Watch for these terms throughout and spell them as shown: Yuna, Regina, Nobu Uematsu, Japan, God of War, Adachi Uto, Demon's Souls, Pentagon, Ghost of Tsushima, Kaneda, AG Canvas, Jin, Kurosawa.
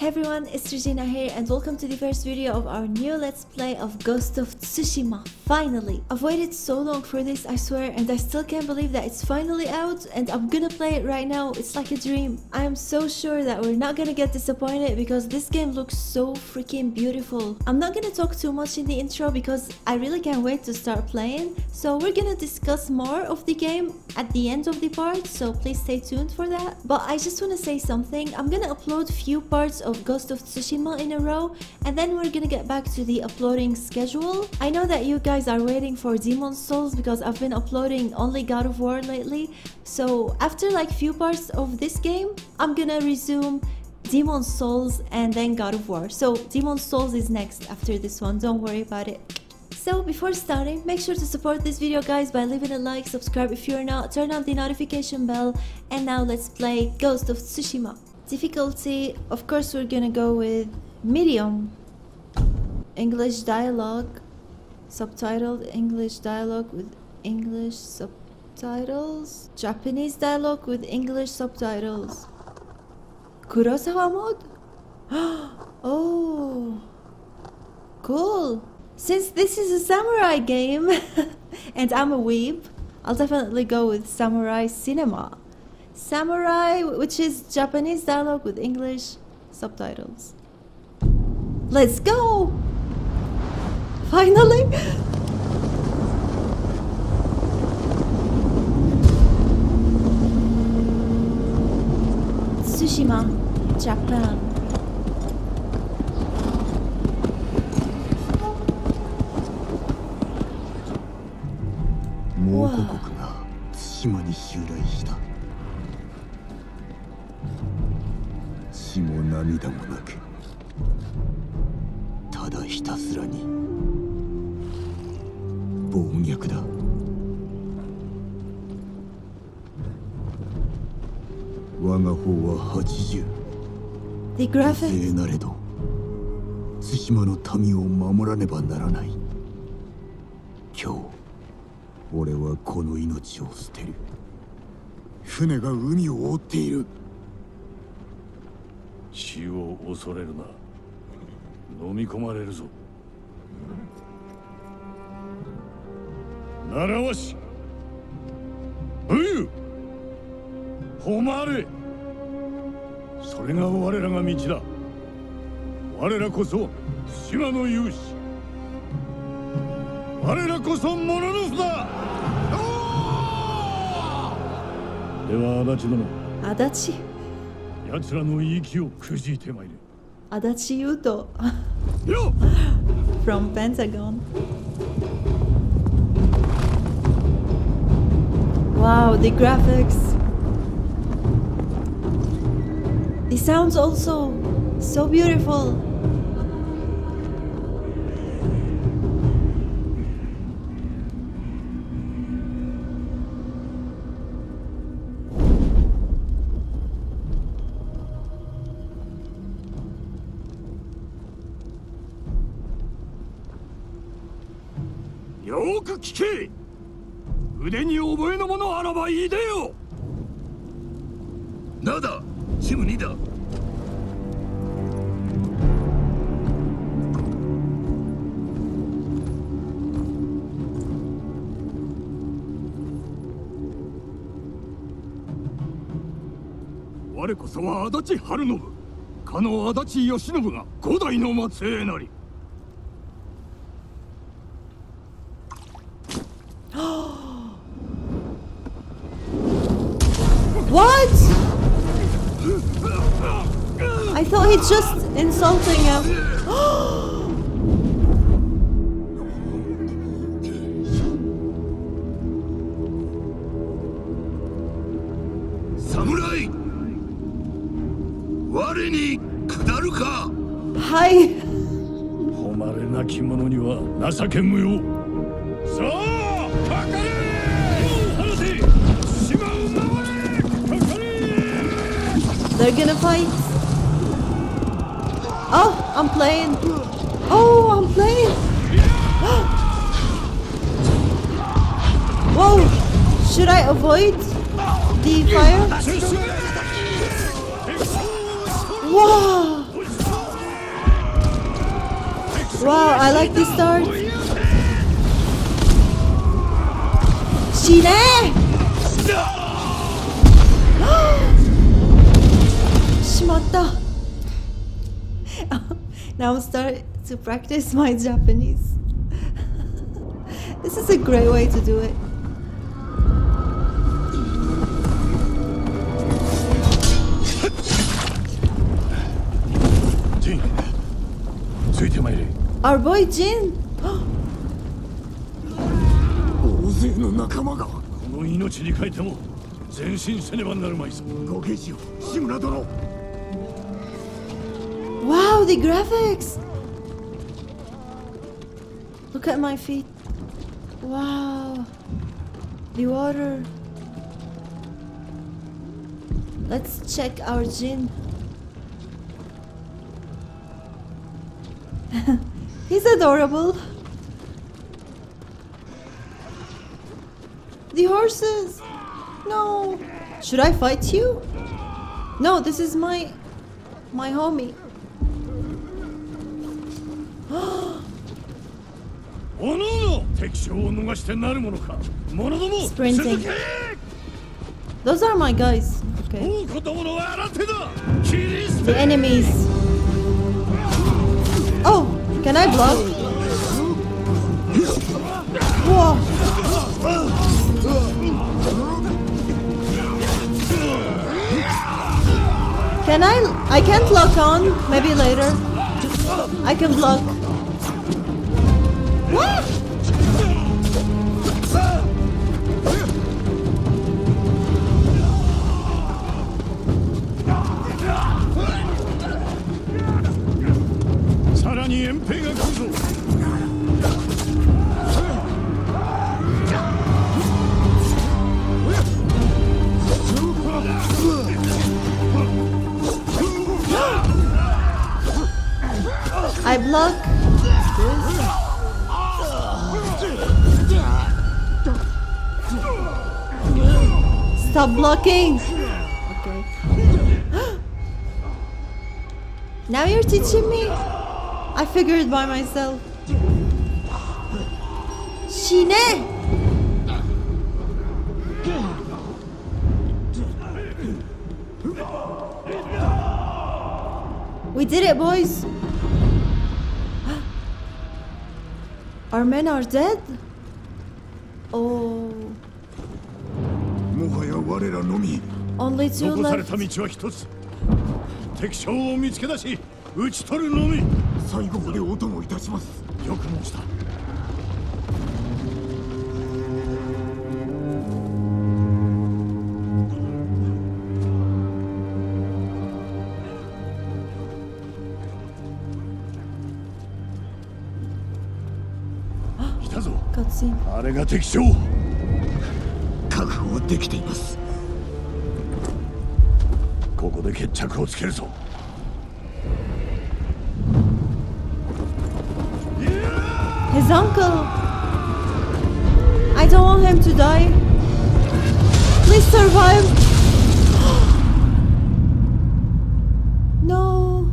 Hey everyone, it's Regina here and welcome to the first video of our new Let's Play of Ghost of Tsushima. Finally! I've waited so long for this, I swear, and I still can't believe that it's finally out and I'm gonna play it right now. It's like a dream. I am so sure that we're not gonna get disappointed because this game looks so freaking beautiful. I'm not gonna talk too much in the intro because I really can't wait to start playing, so we're gonna discuss more of the game at the end of the part, so please stay tuned for that. But I just wanna say something. I'm gonna upload few parts of Ghost of Tsushima in a row and then we're gonna get back to the uploading schedule. I know that you guys are waiting for Demon's Souls because I've been uploading only God of War lately, so after like few parts of this game I'm gonna resume Demon's Souls and then God of War. So Demon's Souls is next after this one, don't worry about it. So before starting, make sure to support this video guys by leaving a like, subscribe if you're not, turn on the notification bell, and now let's play Ghost of Tsushima. Difficulty, of course we're gonna go with medium. English dialogue, subtitled English dialogue with English subtitles, Japanese dialogue with English subtitles. Kurosawa mode? Oh, cool. Since this is a samurai game and I'm a weeb, I'll definitely go with samurai cinema. Samurai, which is Japanese dialogue with English subtitles. Let's go! Finally! Tsushima, Japan. Wow. 血も涙もなく、ただひたすらに暴虐だ。我が方は80。The graphics なれど、対馬の民を守らねばならない。今日、俺はこの命を捨てる。船が海を覆っている。 死を恐れるな。飲み込まれるぞ。習わし。武勇。誉れ。それが我らが道だ。我らこそ島の勇士。我らこそものの札。では足立殿。足立。 奴らの息をくじいてまいれ。Adachi Uto from Pentagon. Wow, the graphics. The sounds also so beautiful.我こそは足立春信、かの足立義信が五代の末裔なり。 What? I thought he's just insulting him. Samurai. Ware ni kudaru ka? Hai. Homare naki mono ni wa nasake muyou. Sa. They're gonna fight. Oh, I'm playing. Oh, I'm playing. Whoa, should I avoid the fire? Whoa. Wow, I like this start. Shine! Shimatta. Now I'm starting to practice my Japanese. This is a great way to do it. Our boy Jin! Wow, the graphics! Look at my feet. Wow. The water. Let's check our Jin. He's adorable. The horses. No. Should I fight you? No, this is my homie. Sprinting. Those are my guys. Okay. The enemies. Oh. Can I block? Whoa! Can I can't lock on. Maybe later. I can block. What? I block. Stop blocking. Okay. Now you're teaching me. I figured by myself. Shine. We did it, boys. Our men are dead? Oh. Only two left. His uncle. I don't want him to die. Please survive. No.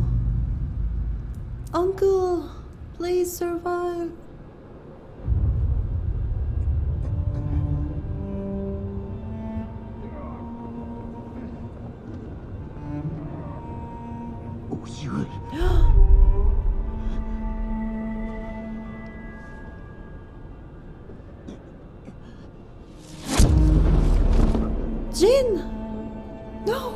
Uncle, please survive. Jin! No!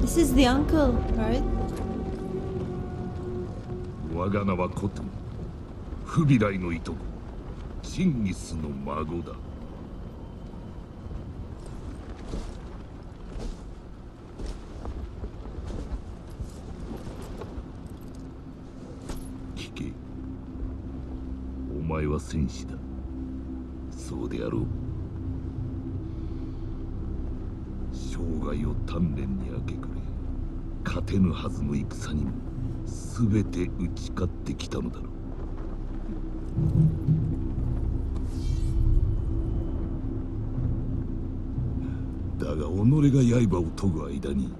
This is the uncle, right? 前は戦士だ。そうであろう。生涯を鍛錬に明け暮れ、勝てぬはずの戦にも全て打ち勝ってきたのだろう。だが己が刃を研ぐ間に、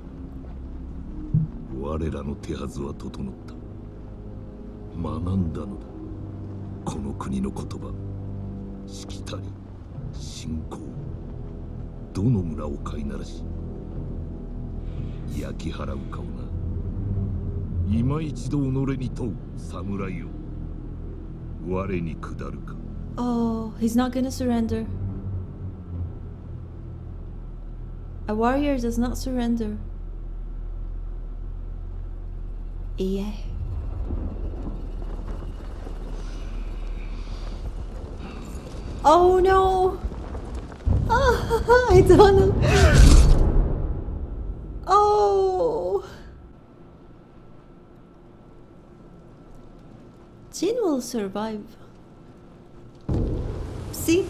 我らの手はずは整った。学んだのだ。この国の言葉、しきたり、信仰、どの村を飼いならし、焼き払う顔な。今一度己に問う侍よ。我に下るか。Oh, he's not gonna surrender. A warrior does not surrender. Yeah. Oh no! Oh, I don't know. Oh! Jin will survive. See?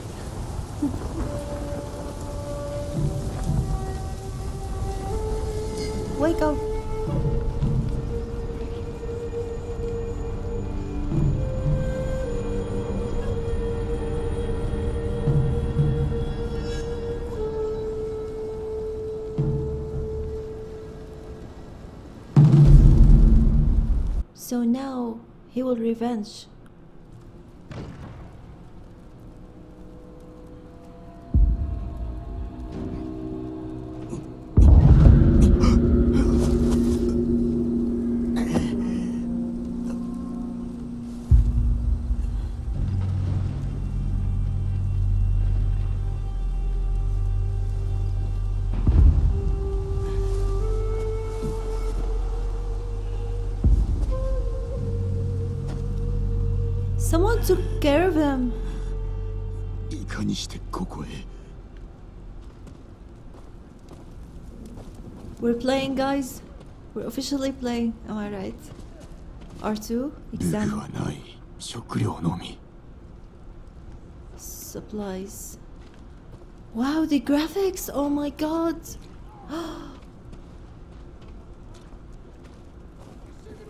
Wake up! So now he will revenge. Someone took care of him. We're playing, guys. We're officially playing. Am I right? R2, exam. Supplies. Wow, the graphics! Oh my god!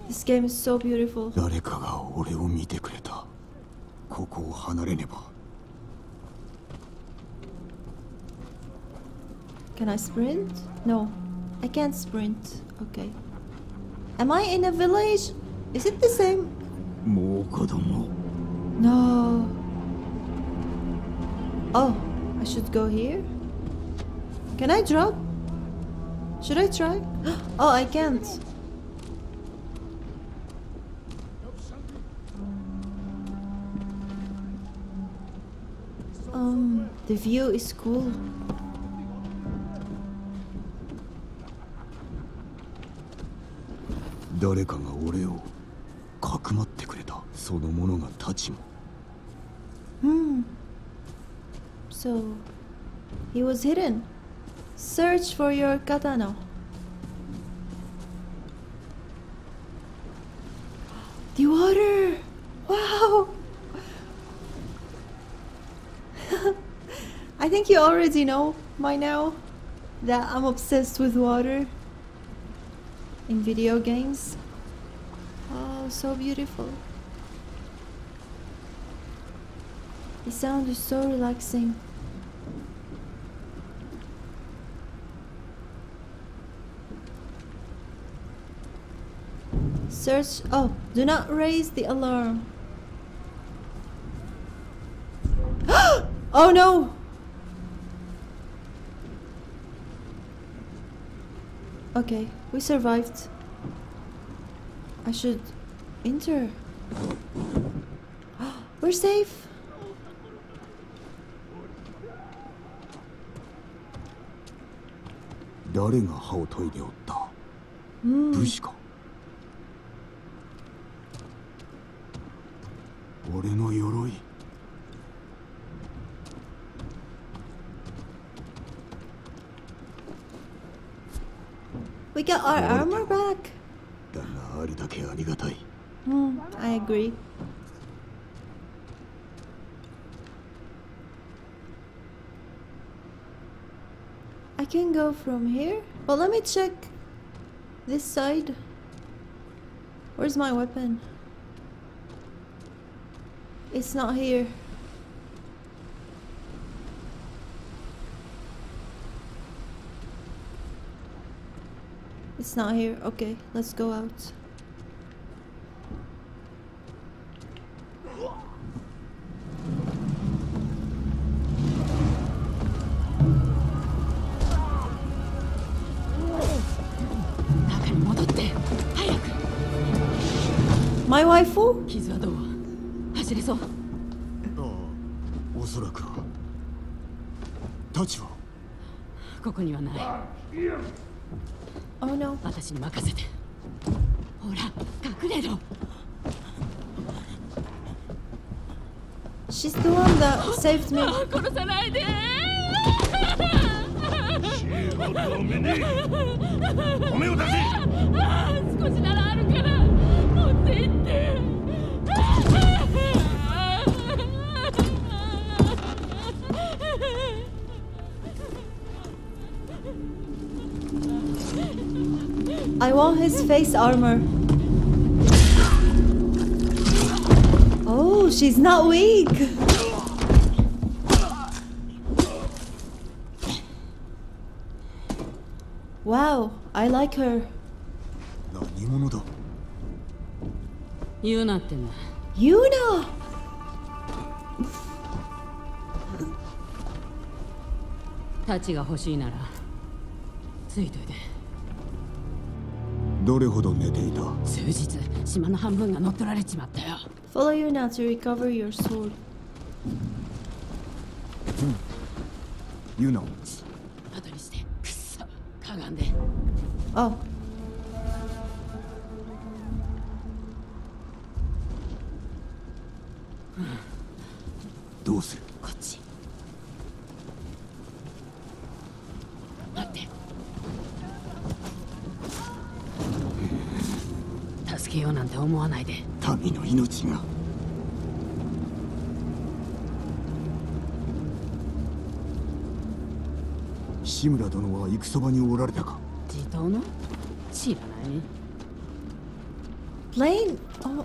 This game is so beautiful. Can I sprint? No, I can't sprint. Okay. Am I in a village? Is it the same? No. Oh, I should go here? Can I drop? Should I try? Oh, I can't. The view is cool. So he was hidden. Search for your katana. The water! Wow! I think you already know by now that I'm obsessed with water in video games. Oh, so beautiful. The sound is so relaxing. Search. Oh, do not raise the alarm. Oh no! Okay, we survived. I should enter. We're safe. We got our armor back. I agree. I can go from here. Well, let me check this side. Where's my weapon? It's not here. It's not here. Okay, let's go out. My waifu? Oh no. She's the one that saved me. I want his face armor. Oh, she's not weak. Wow, I like her. Yuna. Yuna! Tachi ga hoshii nara, tsuitoide. Follow you now to recover your sword. You know. Oh. Plain? Oh,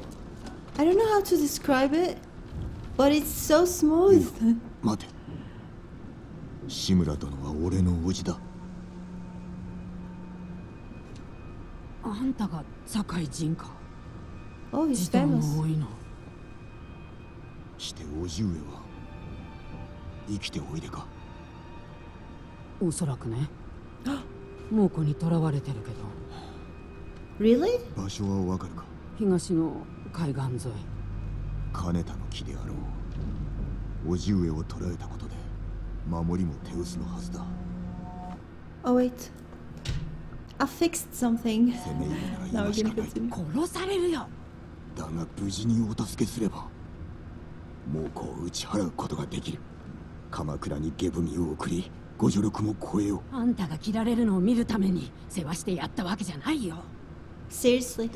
I don't know how to describe it, but it's so smooth. Oh, he's famous. Really? Oh, wait. I fixed something. Now we're gonna continue. Seriously?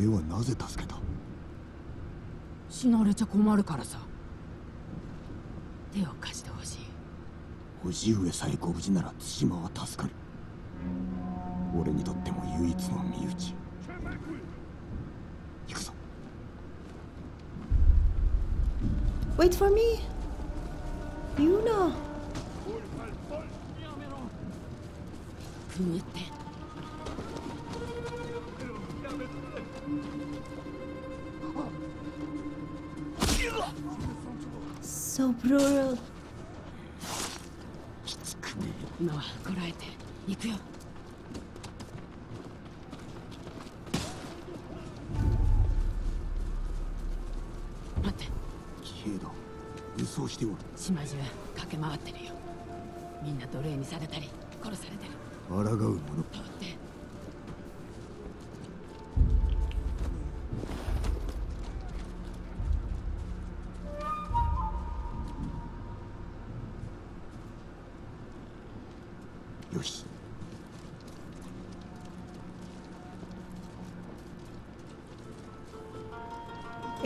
Wait for me, Yuna. So brutal.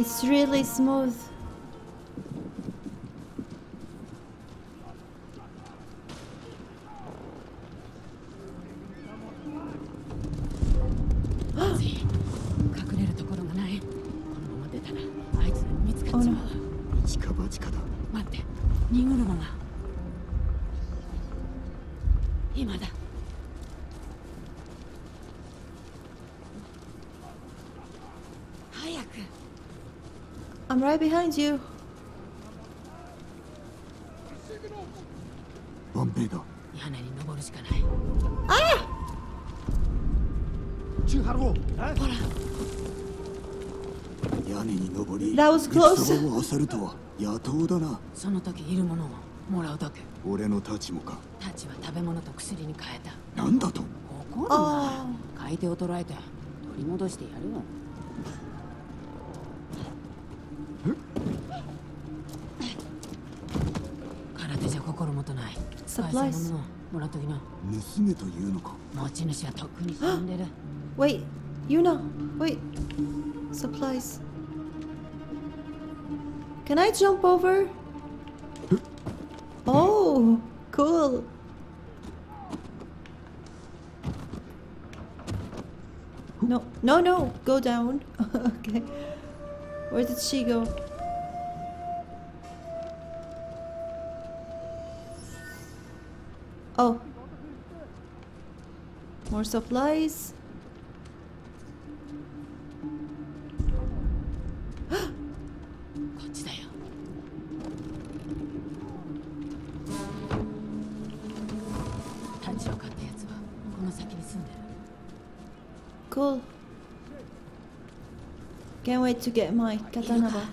It's really smooth. I'm right behind you. Ah! That was close. Oh. Supplies. Wait, Yuna, wait. Supplies. Can I jump over? Oh, cool. No, no, no, go down. Okay. Where did she go? Oh. More supplies. Cool. Can't wait to get my katana back.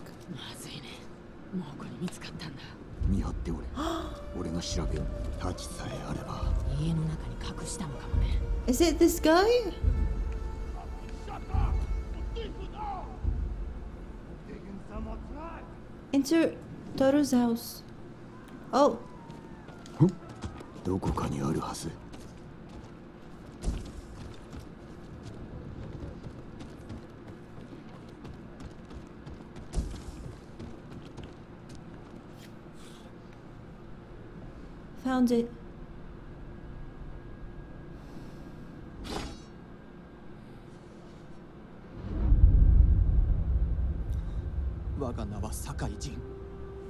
Is it this guy? Enter Toru's house. Oh. Found it.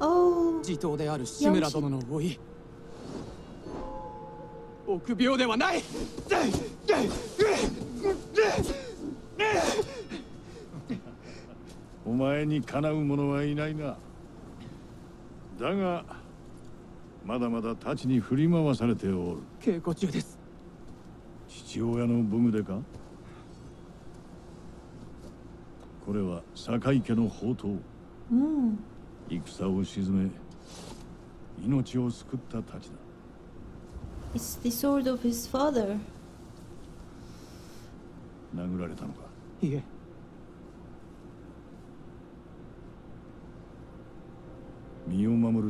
Oh, Yamcha. It's the sword of his father. Yeah. Wow,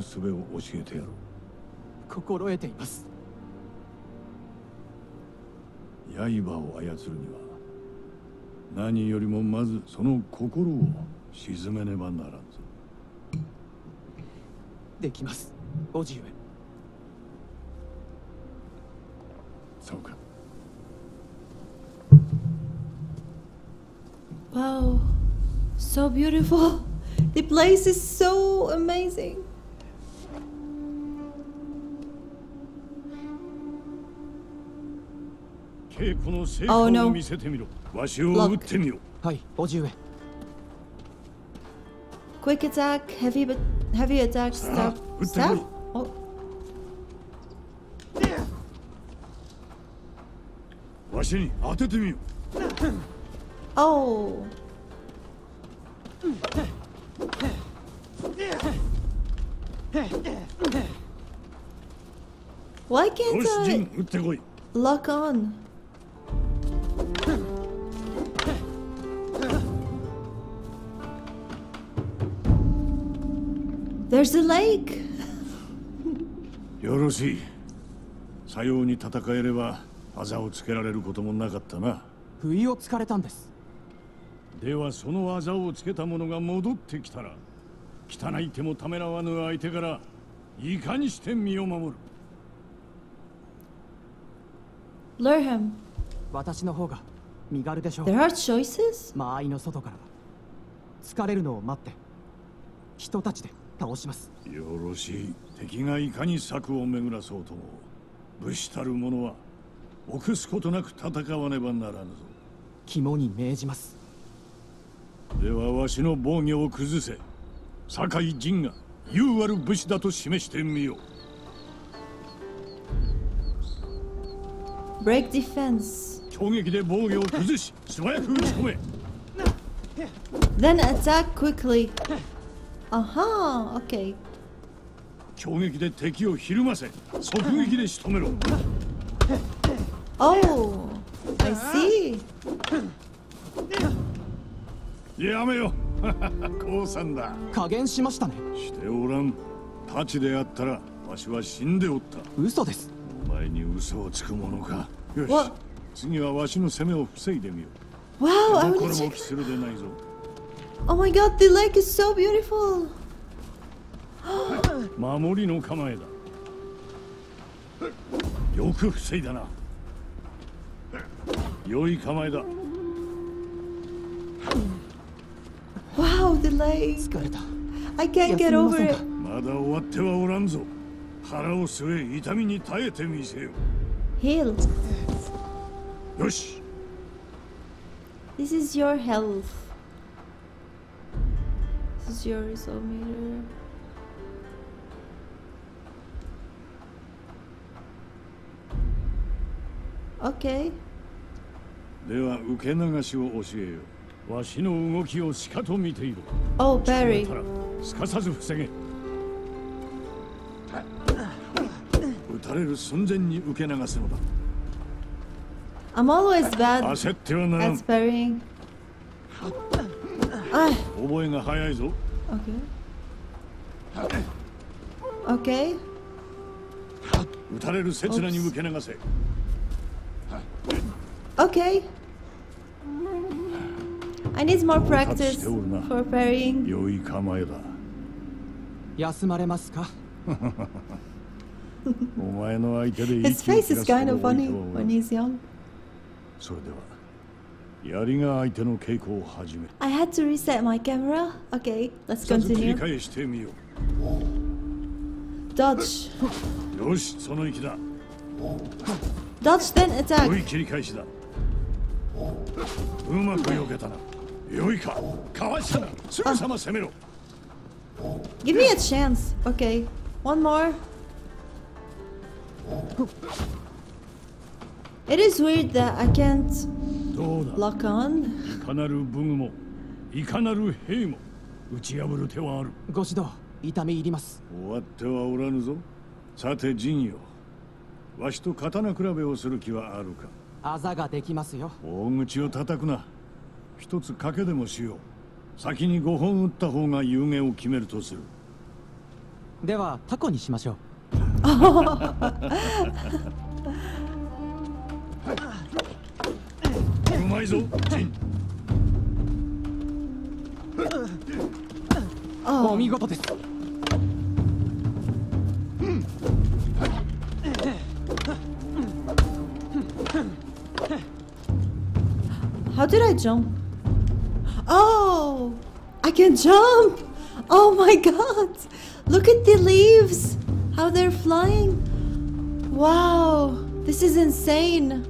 so beautiful. The place is so amazing. Oh no. Look. Quick attack, heavy attack, stab. Stab? Oh. Oh. Why can't I lock on? There's a lake. Yoroshi. Sayo ni tatakaereba aza o tsukerarelu koto mo nakatta na. Fui o tsukaretan desu. Dewa sono aza o tsuketa mono ga modotte kitara, kitanai te mo tamerawanu aite kara ika ni shite mi o mamoru. Lure him. Watashi no hou ga migaru deshou. There are choices? Maai no soto kara. Tsukareru no o matte. Hito tachi de. 倒します。よろしい。敵がいかに策を巡らそうとも、武士たる者は臆すことなく戦わねばならぬぞ。肝に銘じます。ではわしの防御を崩せ。酒井仁が勇ある武士だと示してみよう。 Break defense. Then attack quickly. Aha, okay. Oh, I see. What? Wow, I want to check. Oh my god, the lake is so beautiful. Wow, the lake. I can't get over it. Heal. This is your health. This is your resolve meter. Okay. Oh, Barry. I'm always bad at parrying. Ah. Okay. Okay. Oops. Okay. I need more practice for parrying. His face is kind of funny when he's young. I had to reset my camera. Okay, let's continue. Dodge. Dodge, then attack. Give me a chance. Okay, one more. It is weird that I can't lock on. Oh. How did I jump? Oh, I can jump! Oh my god! Look at the leaves! How they're flying! Wow, this is insane!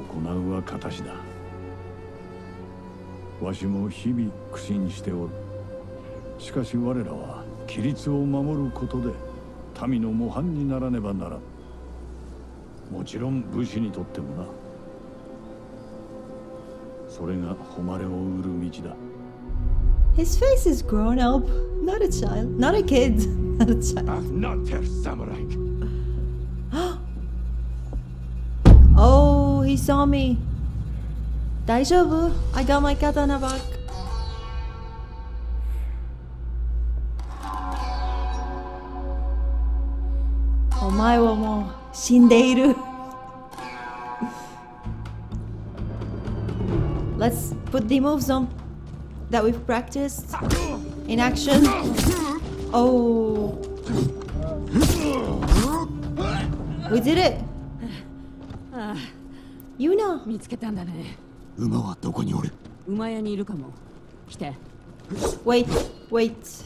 行うは形だ。わしも日々苦心しておる。しかし我らは規律を守ることで民の模範にならねばならん。もちろん武士にとってもな。それが誉れを売る道だ。 His face is grown up, not a child, not a kid, not a child. I'm not your samurai. Oh, he saw me. Daijoubu, I got my katana back. Omae wa mou shindeiru. Let's put the moves on that we've practiced in action. Oh, we did it. Yuna, we found her. Wait, wait.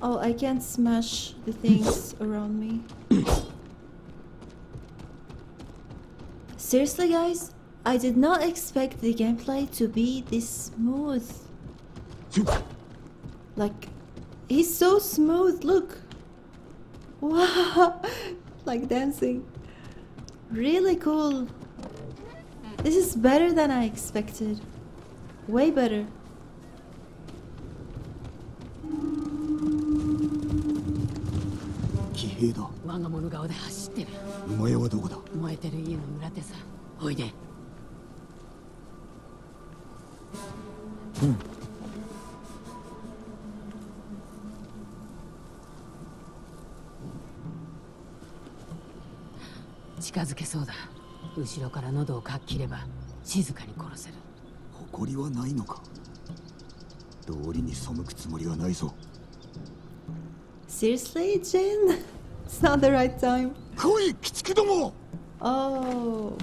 Oh, I can't smash the things around me. Seriously, guys? I did not expect the gameplay to be this smooth. Like, he's so smooth, look! Wow! Like dancing. Really cool. This is better than I expected. Way better. Seriously, Jin? It's not the right time. Oh.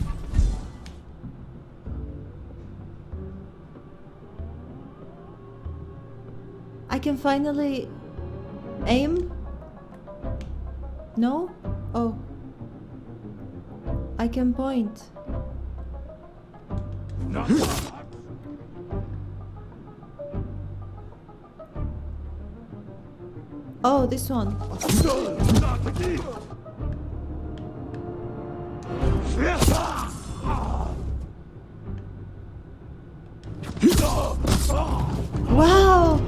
I can finally aim? No? Oh. I can point. Oh, this one. Wow!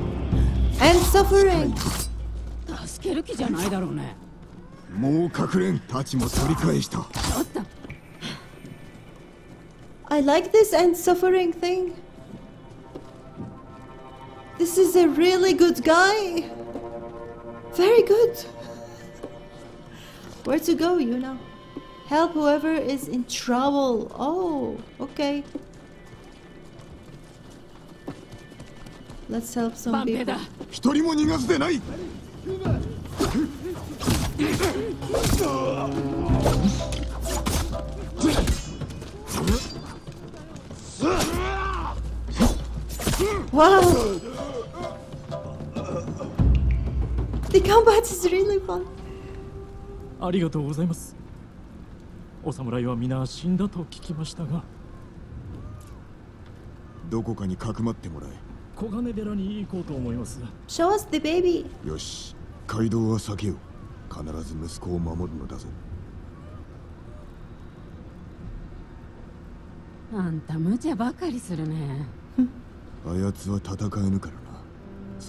And suffering. I like this end suffering thing. This is a really good guy. Very good. Where to go, you know? Help whoever is in trouble. Oh, okay. Let's help some people. Wow! The combat is really fun. Show us the baby. Cool. Let's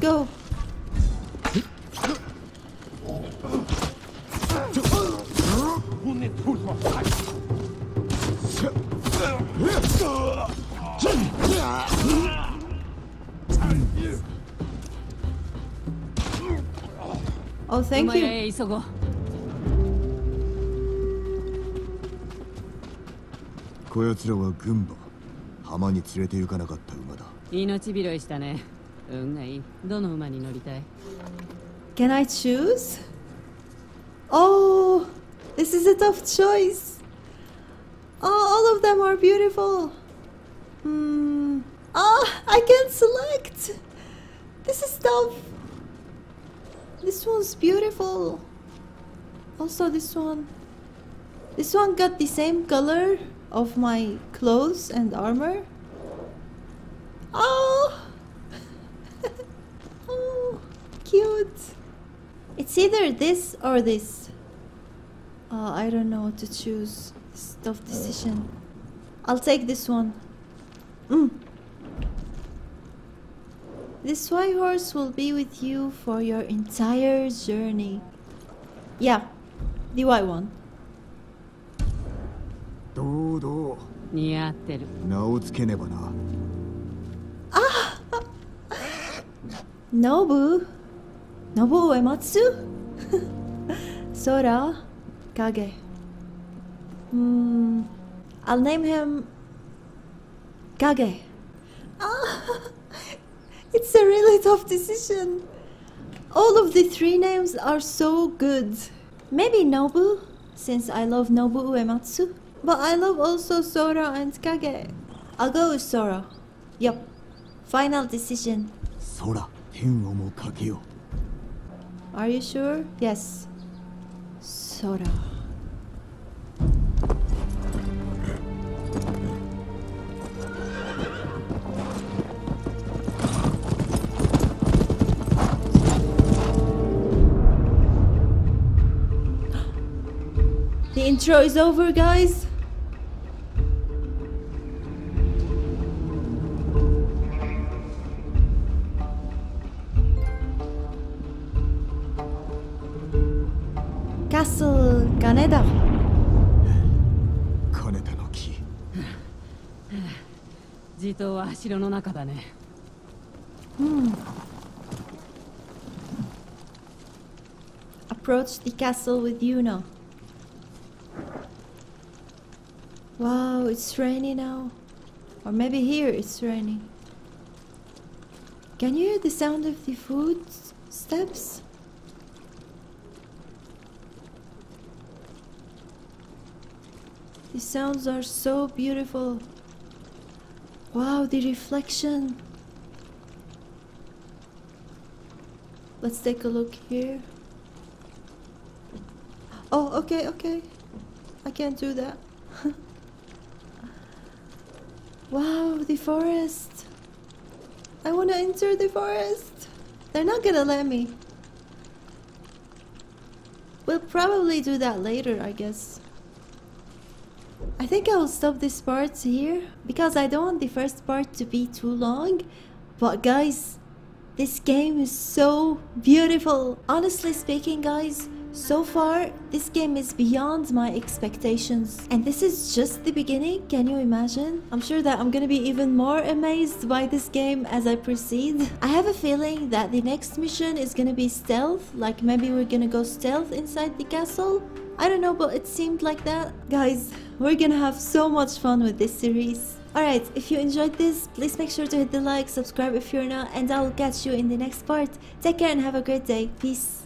go. Oh, thank you. Can I choose? Oh, this is a tough choice. Oh, all of them are beautiful. Hmm. Ah, I can't select. This is tough. This one's beautiful. Also, this one. This one got the same color of my clothes and armor. Oh, oh, cute. It's either this or this. Oh, I don't know what to choose. It's a tough decision. I'll take this one. Mm. This white horse will be with you for your entire journey. Yeah, the white one. Ah! Nobu Uematsu? Sora Kage. Hmm. I'll name him Kage. Ah! It's a really tough decision. All of the three names are so good. Maybe Nobu, since I love Nobu Uematsu. But I love also Sora and Kage. I'll go with Sora. Yep. Final decision. Sora, are you sure? Yes. Sora. The intro is over, guys. Castle Kaneda. Kaneda no ki. Jito wa shiro no naka da ne. Approach the castle with Yuna. Wow, it's rainy now. Or maybe here it's raining. Can you hear the sound of the footsteps? The sounds are so beautiful. Wow, the reflection. Let's take a look here. Oh, okay, okay. I can't do that. Wow, the forest. I want to enter the forest. They're not gonna let me. We'll probably do that later, I guess. I think I will stop this part here because I don't want the first part to be too long. But guys, this game is so beautiful. Honestly speaking, guys, so far this game is beyond my expectations, and this is just the beginning. Can you imagine? I'm sure that I'm gonna be even more amazed by this game as I proceed. I have a feeling that the next mission is gonna be stealth, like maybe we're gonna go stealth inside the castle. I don't know, but it seemed like that. Guys, we're gonna have so much fun with this series. Alright, if you enjoyed this, please make sure to hit the like, subscribe if you're not, and I'll catch you in the next part. Take care and have a great day. Peace.